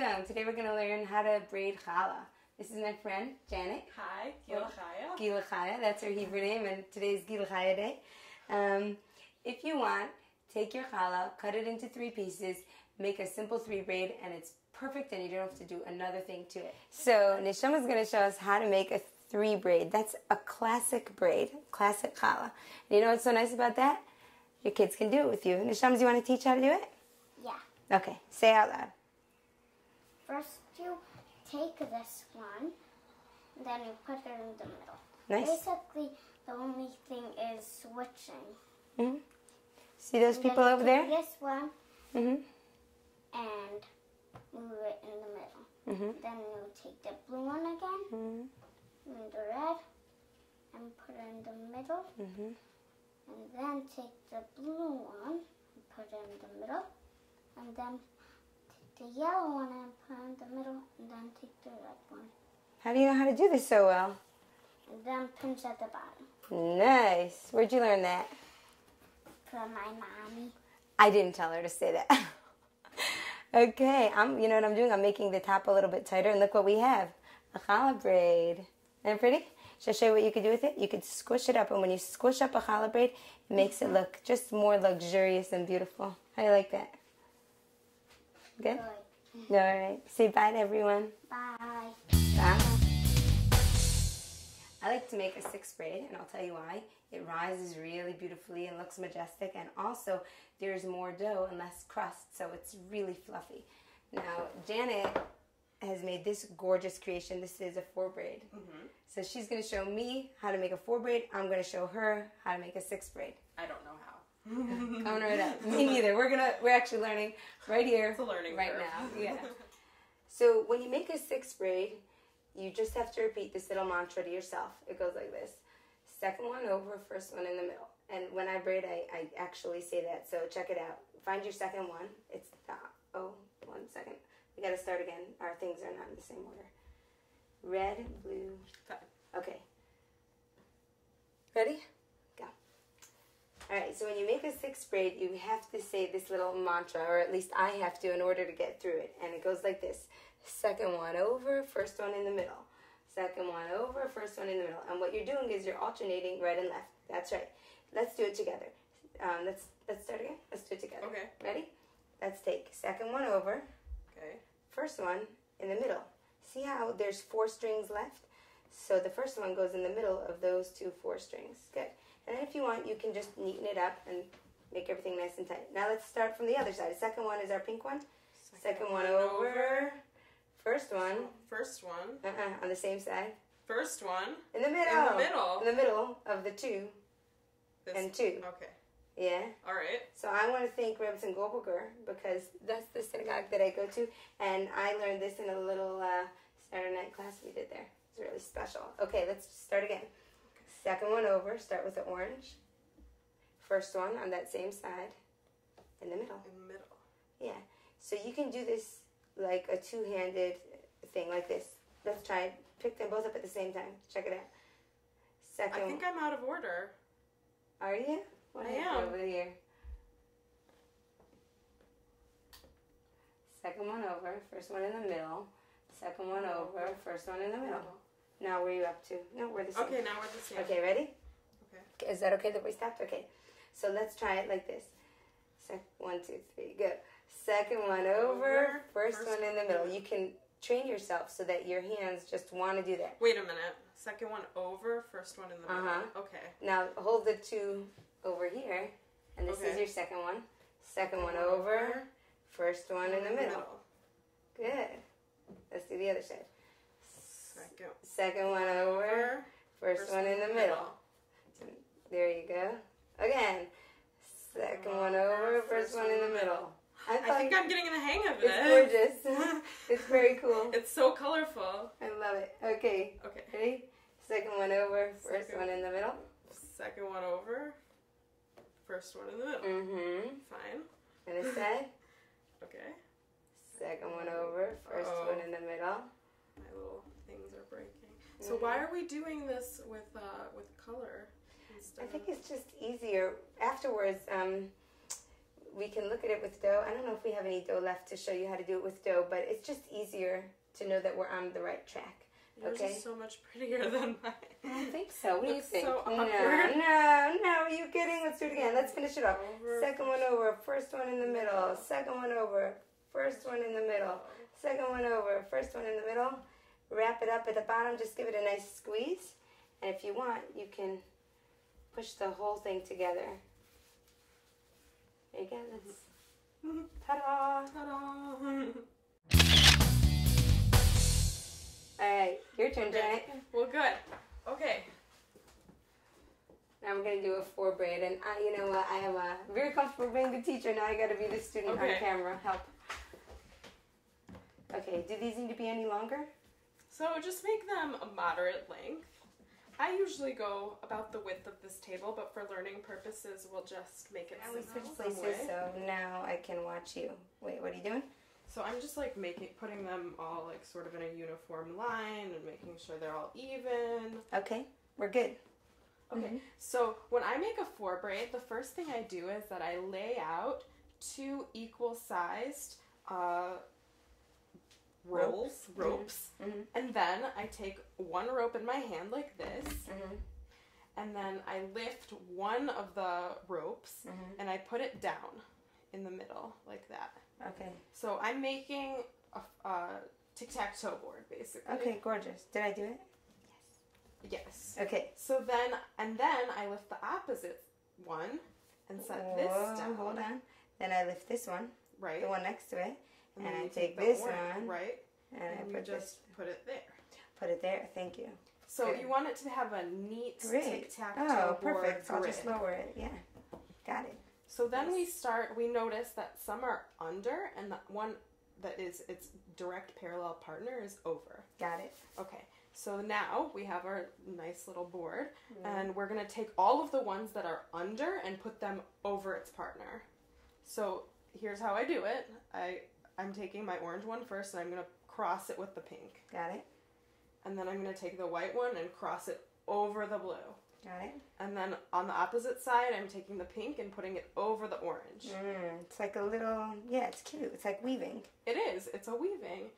Welcome. Today we're going to learn how to braid challah. This is my friend, Janet. Hi, Gilachaya. Gilachaya, that's her Hebrew name, and today is Gilachaya Day. If you want, take your challah, cut it into three pieces, make a simple three braid, and it's perfect and you don't have to do another thing to it. So Neshama is going to show us how to make a three braid. That's a classic braid, classic challah. And you know what's so nice about that? Your kids can do it with you. Neshama, do you want to teach how to do it? Yeah. Okay, say out loud. First you take this one, then you put it in the middle. Nice. Basically, the only thing is switching. Mm-hmm. See those people over there? This one, mm-hmm. And move it in the middle. Mm-hmm. Then you take the blue one again, mm-hmm. And the red, and put it in the middle. Mm-hmm. And then take the blue one, and put it in the middle, and then the yellow one and put it in the middle, and then take the red one. How do you know how to do this so well? And then pinch at the bottom. Nice. Where'd you learn that? From my mommy. I didn't tell her to say that. Okay, you know what I'm doing? I'm making the top a little bit tighter, and look what we have. A challah braid. Isn't that pretty? Should I show you what you could do with it? You could squish it up, and when you squish up a challah braid, it makes it look just more luxurious and beautiful. How do you like that? Good? All right. Say bye to everyone. Bye. Bye. I like to make a six braid, and I'll tell you why. It rises really beautifully and looks majestic, and also there's more dough and less crust, so it's really fluffy. Now, Janet has made this gorgeous creation. This is a four braid. Mm-hmm. So she's going to show me how to make a four braid. I'm going to show her how to make a six braid. I don't know how. Coming right up. Me neither. We're actually learning right here. It's a learning right curve. Now. Yeah. So when you make a six braid, you just have to repeat this little mantra to yourself. It goes like this: second one over, first one in the middle. And when I braid, I actually say that. So check it out. Find your second one. It's the 1 second. We got to start again. Our things are not in the same order. Red, blue. Okay. Ready? Alright, so when you make a six braid, you have to say this little mantra, or at least I have to in order to get through it. And it goes like this: second one over, first one in the middle. Second one over, first one in the middle. And what you're doing is you're alternating right and left. That's right. Let's do it together. Let's start again. Let's do it together. Okay. Ready? Let's take second one over. Okay. First one in the middle. See how there's 4 strings left? So the first one goes in the middle of those 2 4 strings. Good. And then if you want, you can just neaten it up and make everything nice and tight. Now let's start from the other side. Second one is our pink one. Second one over. First one. First one. On the same side. First one. In the middle. In the middle. In the middle of the 2 and 2. Okay. Yeah. All right. So I want to thank Rebsen Gohbogur, because that's the synagogue that I go to, and I learned this in a little Saturday night class we did there. It's really special. Okay, let's start again. Second one over, start with the orange. First one on that same side, in the middle. In the middle. Yeah. So you can do this like a two-handed thing, like this. Let's try it. Pick them both up at the same time. Check it out. Second. I think I'm out of order. Are you? What I am. Over here. Second one over, first one in the middle. Second one over, first one in the middle. Now, where are you up to? No, we're the same. Okay, now we're the same. Okay, ready? Okay. Is that okay that we stopped? Okay. So let's try it like this. One, two, three, go. Second one over, first one in the middle. You can train yourself so that your hands just want to do that. Wait a minute. Second one over, first one in the middle. Uh-huh. Okay. Now, hold the 2 over here, and this is your second one. Second one over, first one in the middle. Good. Let's do the other side. Second one over, first one in the middle. There you go. Again. Second one over, first one in the middle. I think I'm getting in the hang of it. It's gorgeous. It's very cool. It's so colorful. I love it. Okay. Okay. Ready? Second one over, first one in the middle. Second one over, first one in the middle. Mm-hmm. Fine. And it's set. Okay. Second one over, first one in the middle. My little things are breaking. So why are we doing this with color instead? I think it's just easier. Afterwards, we can look at it with dough. I don't know if we have any dough left to show you how to do it with dough, but it's just easier to know that we're on the right track. Yours is so much prettier than mine. I don't think so. What do you think? So awkward. No, are you kidding? Let's do it again. Let's finish it off. Second one over, first one in the middle. Second one over, first one in the middle. Second one over, first one in the middle. Wrap it up at the bottom. Just give it a nice squeeze. And if you want, you can push the whole thing together. There you go. That's... Ta-da! Ta-da! Alright, your turn, Janet. Well, good. Okay. Now I'm going to do a four braid, and you know what? I am very comfortable being the teacher. Now I got to be the student on camera. Help. Okay, do these need to be any longer? So just make them a moderate length. I usually go about the width of this table, but for learning purposes, we'll just make it places. So now I can watch you. Wait, what are you doing? So I'm just like putting them all like sort of in a uniform line and making sure they're all even. Okay, we're good. Okay, so when I make a four braid, the first thing I do is that I lay out two equal sized ropes, and then I take one rope in my hand like this, and then I lift one of the ropes and I put it down in the middle like that. Okay. So I'm making a tic-tac-toe board, basically. Okay, gorgeous. Did I do it? Yes. Yes. Okay. So then, and then I lift the opposite one and set this down. Hold on. Then I lift this one. Right. The one next to it. And I take this one. Right. And I just put it there. Put it there. Thank you. So you want it to have a neat tic-tac-toe board. Oh, perfect. I'll just lower it. Yeah. Got it. So then we notice that some are under and the one that is its direct parallel partner is over. Got it. Okay, so now we have our nice little board and we're going to take all of the ones that are under and put them over its partner. So here's how I do it. I'm taking my orange one first and I'm going to cross it with the pink. Got it. And then I'm going to take the white one and cross it over the blue. Got it. And then on the opposite side, I'm taking the pink and putting it over the orange. It's like a little, it's cute. It's like weaving. It is. It's a weaving.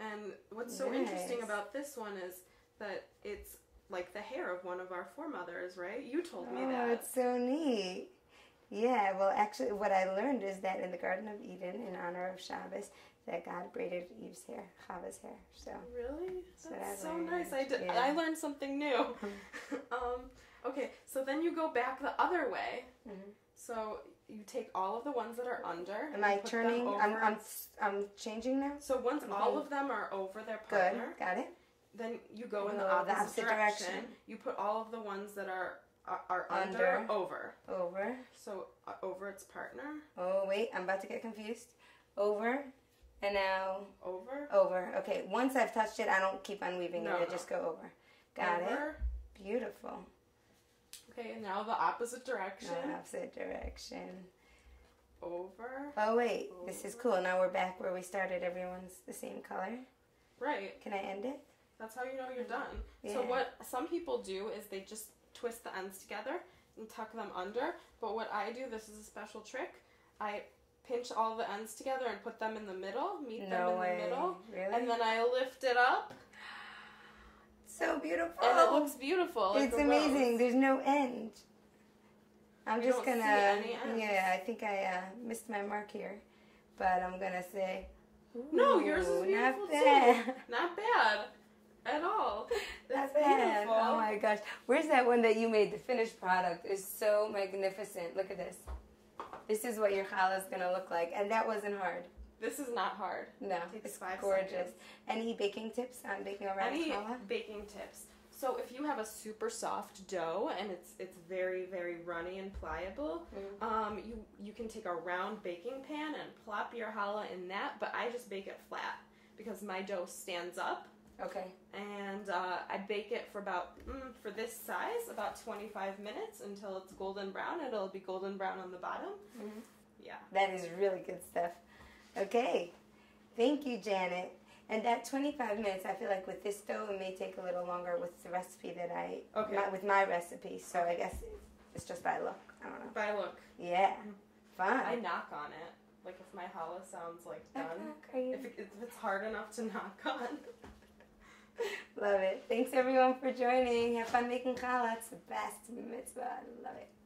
And what's so interesting about this one is that it's like the hair of one of our foremothers, right? You told me that. Oh, it's so neat. Yeah, well, actually, what I learned is that in the Garden of Eden, in honor of Shabbos, that God braided Eve's hair, Chava's hair. So really? That's so nice. I learned something new. Okay, so then you go back the other way. So you take all of the ones that are under. Am I turning? I'm changing now? So once all of them are over their partner. Good, got it. Then you go in the opposite direction. You put all of the ones that are under, over. So over its partner. Oh, wait, I'm about to get confused. Over, and now. Over. Okay, once I've touched it, I don't keep on weaving it. I just go over. Got it. Beautiful. Okay, and now the opposite direction. Over. Oh, wait. Over. This is cool. Now we're back where we started. Everyone's the same color. Right. Can I end it? That's how you know you're done. Yeah. So what some people do is they just twist the ends together and tuck them under. But what I do, this is a special trick, I pinch all the ends together and put them in the middle, meet them in the middle. Really? And then I lift it up. So beautiful. And it looks beautiful. It's amazing. There's no end. I'm just going to, I think I missed my mark here, but I'm going to say, no, yours is beautiful too. Not bad at all. That's beautiful. Oh my gosh. Where's that one that you made? The finished product is so magnificent. Look at this. This is what your challah is going to look like. And that wasn't hard. This is not hard. No, it's gorgeous. Seconds. Any baking tips on baking a round challah? Any baking tips. So if you have a super soft dough and it's very, very runny and pliable, you can take a round baking pan and plop your challah in that, but I just bake it flat because my dough stands up. Okay. And I bake it for about, for this size, about 25 minutes until it's golden brown. It'll be golden brown on the bottom. Yeah. That is really good stuff. Okay, thank you, Janet. And that 25 minutes, I feel like with this dough, it may take a little longer with the recipe that I, with my recipe. So I guess it's just by look. I don't know. By look. Yeah. Fun. I knock on it. Like if my challah sounds like done. If it's hard enough to knock on. Love it. Thanks everyone for joining. Have fun making challah. It's the best mitzvah. I love it.